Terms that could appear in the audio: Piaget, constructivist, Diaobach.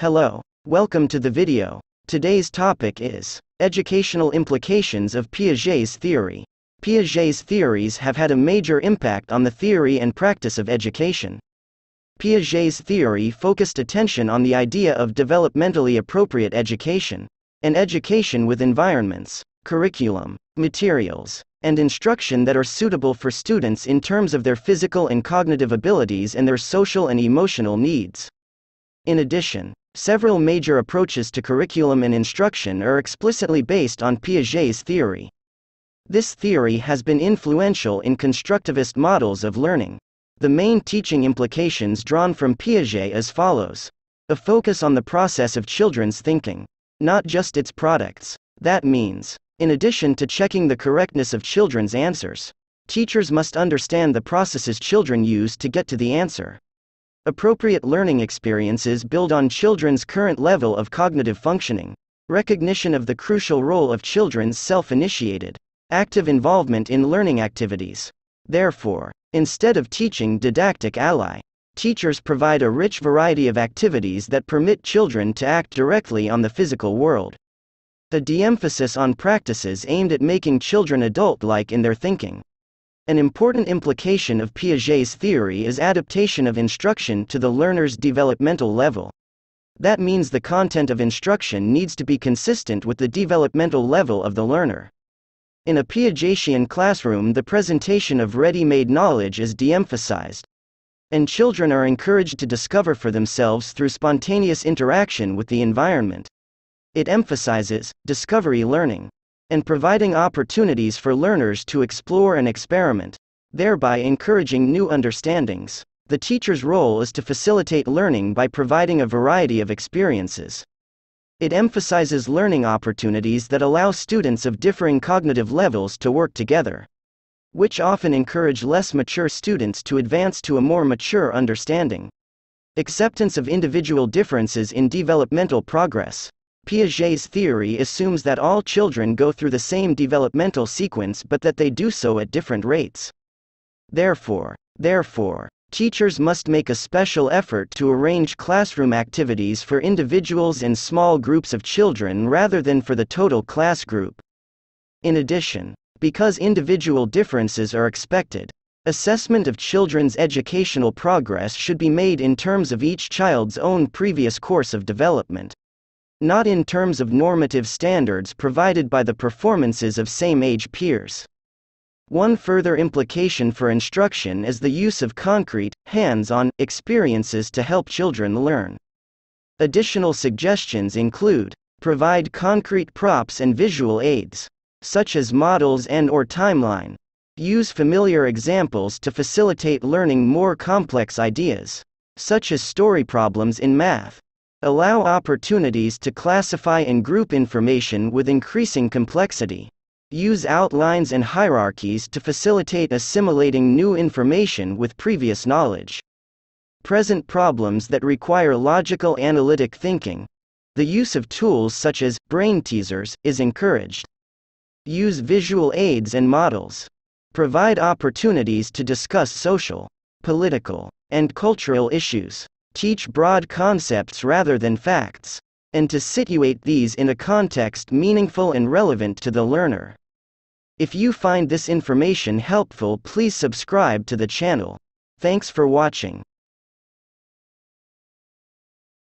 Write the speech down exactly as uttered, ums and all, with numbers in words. Hello. Welcome to the video. Today's topic is educational implications of Piaget's theory. Piaget's theories have had a major impact on the theory and practice of education. Piaget's theory focused attention on the idea of developmentally appropriate education, an education with environments, curriculum, materials, and instruction that are suitable for students in terms of their physical and cognitive abilities and their social and emotional needs. In addition, several major approaches to curriculum and instruction are explicitly based on Piaget's theory. This theory has been influential in constructivist models of learning. The main teaching implications drawn from Piaget as follows. A focus on the process of children's thinking, not just its products. That means, in addition to checking the correctness of children's answers, teachers must understand the processes children use to get to the answer. Appropriate learning experiences build on children's current level of cognitive functioning, recognition of the crucial role of children's self-initiated, active involvement in learning activities. Therefore, instead of teaching didactic ally, teachers provide a rich variety of activities that permit children to act directly on the physical world. The de-emphasis on practices aimed at making children adult-like in their thinking. An important implication of Piaget's theory is adaptation of instruction to the learner's developmental level. That means the content of instruction needs to be consistent with the developmental level of the learner. In a Piagetian classroom, the presentation of ready-made knowledge is de-emphasized, and children are encouraged to discover for themselves through spontaneous interaction with the environment. It emphasizes discovery learning and providing opportunities for learners to explore and experiment, thereby encouraging new understandings. The teacher's role is to facilitate learning by providing a variety of experiences. It emphasizes learning opportunities that allow students of differing cognitive levels to work together, which often encourage less mature students to advance to a more mature understanding. Acceptance of individual differences in developmental progress. Piaget's theory assumes that all children go through the same developmental sequence but that they do so at different rates. Therefore, therefore, teachers must make a special effort to arrange classroom activities for individuals and small groups of children rather than for the total class group. In addition, because individual differences are expected, assessment of children's educational progress should be made in terms of each child's own previous course of development, not in terms of normative standards provided by the performances of same-age peers. One further implication for instruction is the use of concrete, hands-on experiences to help children learn. Additional suggestions include: provide concrete props and visual aids, such as models and/or timeline. Use familiar examples to facilitate learning more complex ideas, such as story problems in math. Allow opportunities to classify and group information with increasing complexity. Use outlines and hierarchies to facilitate assimilating new information with previous knowledge. Present problems that require logical analytic thinking. The use of tools such as brain teasers is encouraged. Use visual aids and models. Provide opportunities to discuss social, political, and cultural issues. Teach broad concepts rather than facts, and to situate these in a context meaningful and relevant to the learner. If you find this information helpful, please subscribe to the channel. Thanks for watching.